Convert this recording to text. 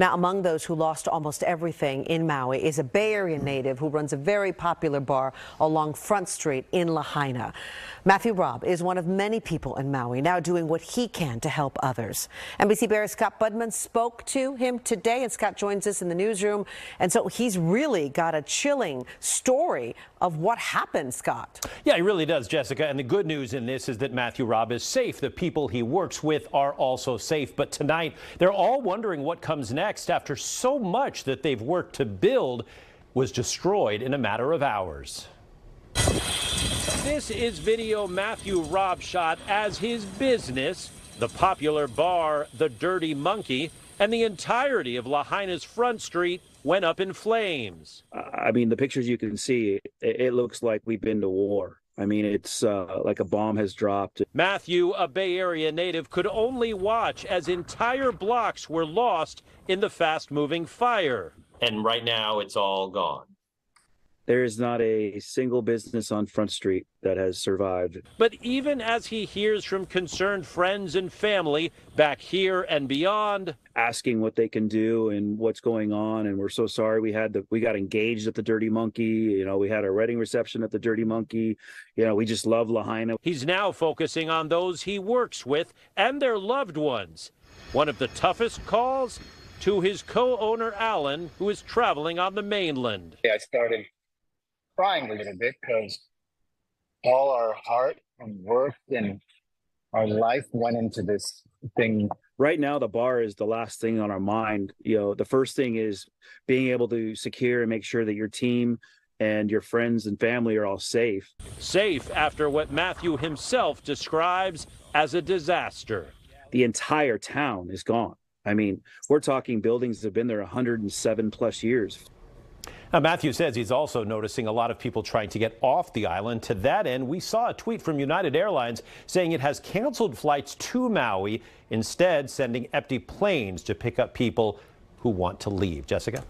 Now, among those who lost almost everything in Maui is a Bay Area native who runs a very popular bar along Front Street in Lahaina. Matthew Robb is one of many people in Maui now doing what he can to help others. NBC Bear's Scott Budman spoke to him today, and Scott joins us in the newsroom. And so he's really got a chilling story of what happened, Scott. Yeah, he really does, Jessica. And the good news in this is that Matthew Robb is safe. The people he works with are also safe. But tonight, they're all wondering what comes next after so much that they've worked to build was destroyed in a matter of hours. This is video Matthew Robb shot as his business, the popular bar, The Dirty Monkey, and the entirety of Lahaina's Front Street went up in flames. I mean, the pictures you can see, it looks like we've been to war. I mean, it's like a bomb has dropped. Matthew, a Bay Area native, could only watch as entire blocks were lost in the fast-moving fire. And right now, it's all gone. There is not a single business on Front Street that has survived. But even as he hears from concerned friends and family back here and beyond, asking what they can do and what's going on, and we're so sorry we got engaged at the Dirty Monkey, you know, we had a wedding reception at the Dirty Monkey, you know, we just love Lahaina. He's now focusing on those he works with and their loved ones. One of the toughest calls to his co-owner Alan, who is traveling on the mainland. Yeah, I started crying a little bit because all our heart and work and our life went into this thing. Right now, the bar is the last thing on our mind. You know, the first thing is being able to secure and make sure that your team and your friends and family are all safe. Safe after what Matthew himself describes as a disaster. The entire town is gone. I mean, we're talking buildings that have been there 107 plus years. Now, Matthew says he's also noticing a lot of people trying to get off the island. To that end, we saw a tweet from United Airlines saying it has canceled flights to Maui, instead sending empty planes to pick up people who want to leave. Jessica?